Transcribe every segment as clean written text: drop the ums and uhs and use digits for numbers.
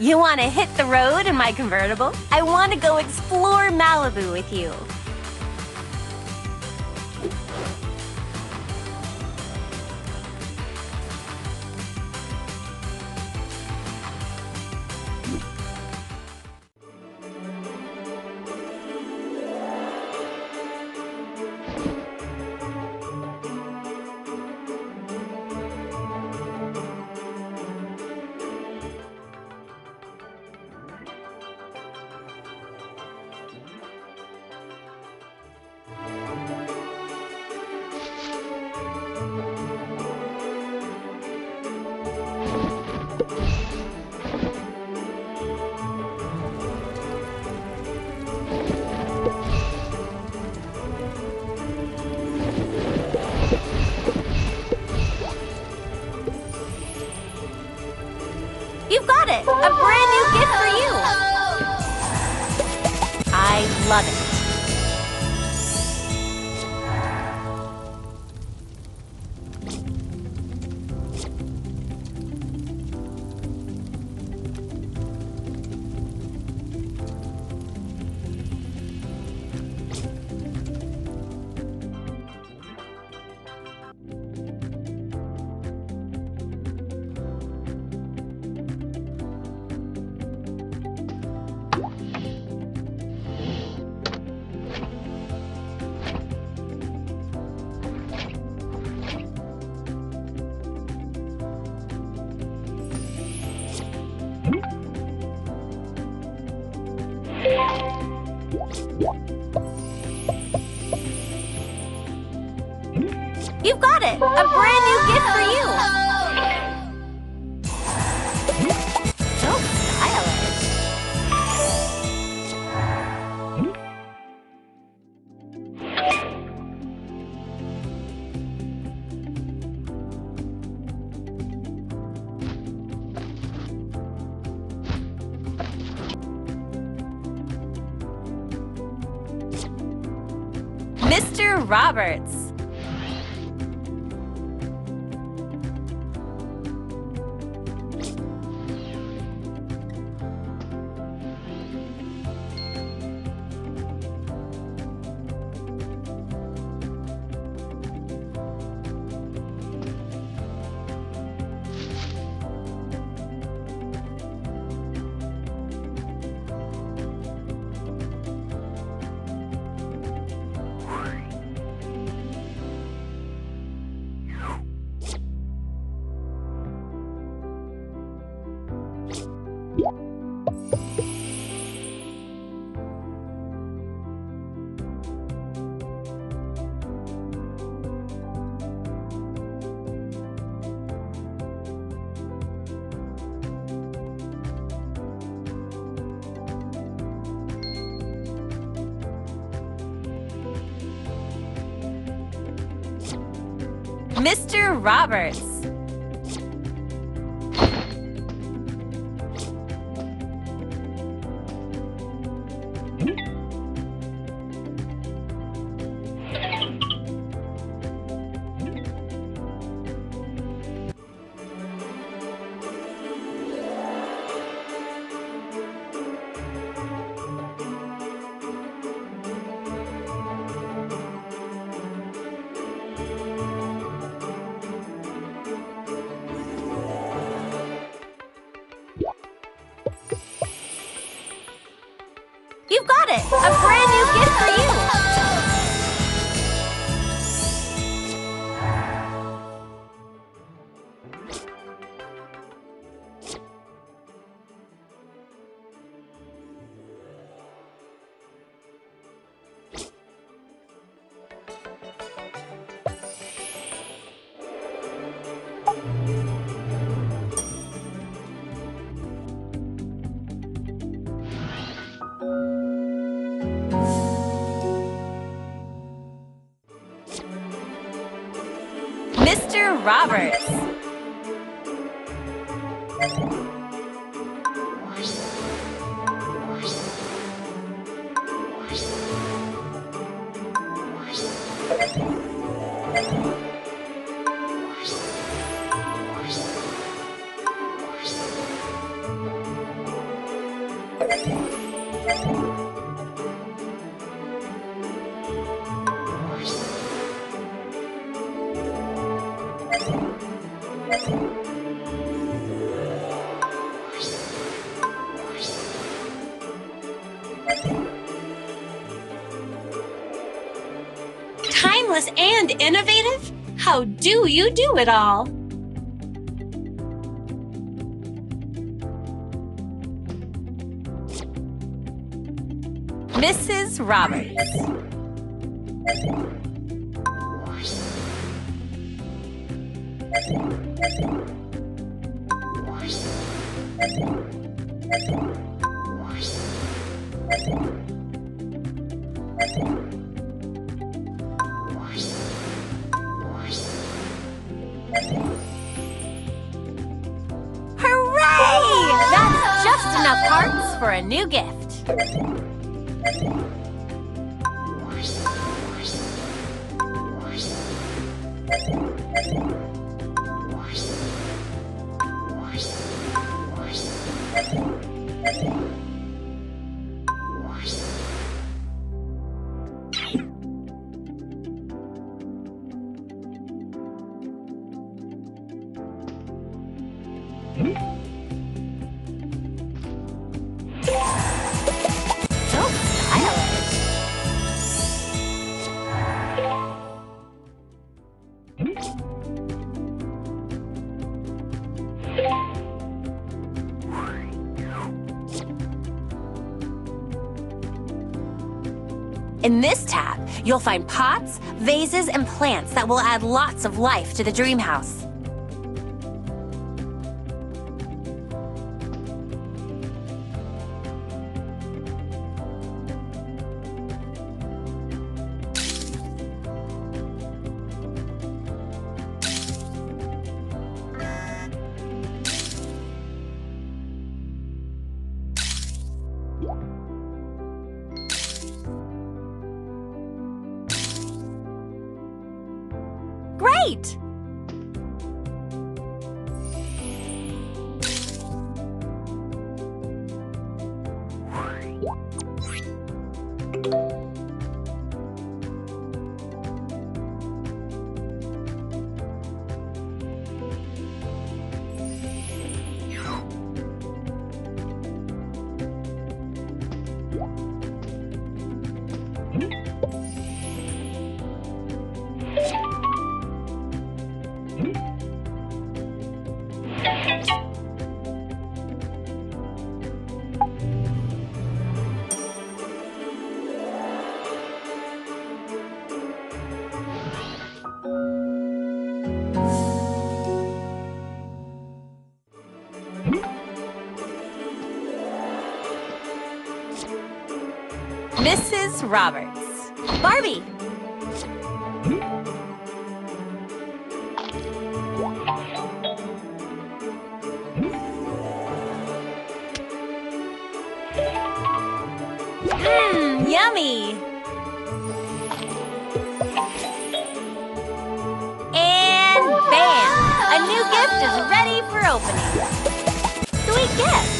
You want to hit the road in my convertible? I want to go explore Malibu with you. You've got it! A brand new gift for you! I love it. You've got it! A brand new gift for you! So stylish! Mr. Roberts! Mr. Roberts. You've got it! A brand new gift for you! Mr. Roberts. and innovative? How do you do it all? Mrs. Roberts. Enough hearts for a new gift. In this tab, you'll find pots, vases, and plants that will add lots of life to the dream house. Great! Mrs. Roberts. Barbie. Yummy. And bam! A new gift is ready for opening. Sweet gift.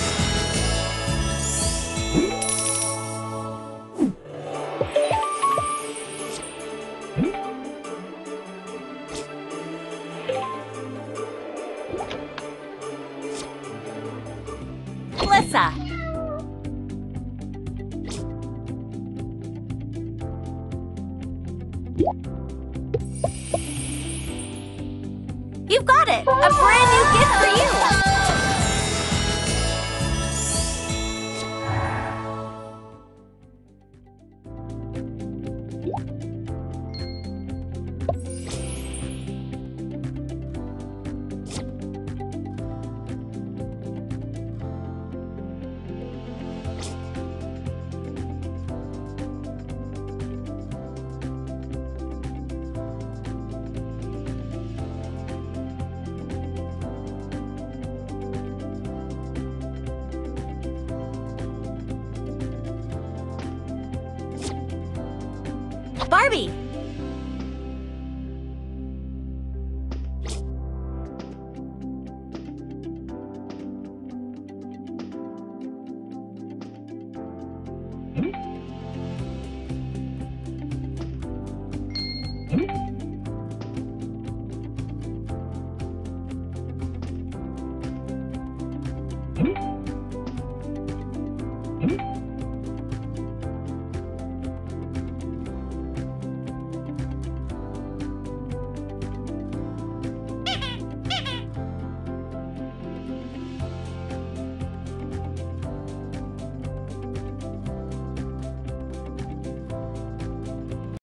Melissa. You've got it! A brand new gift for you! Barbie!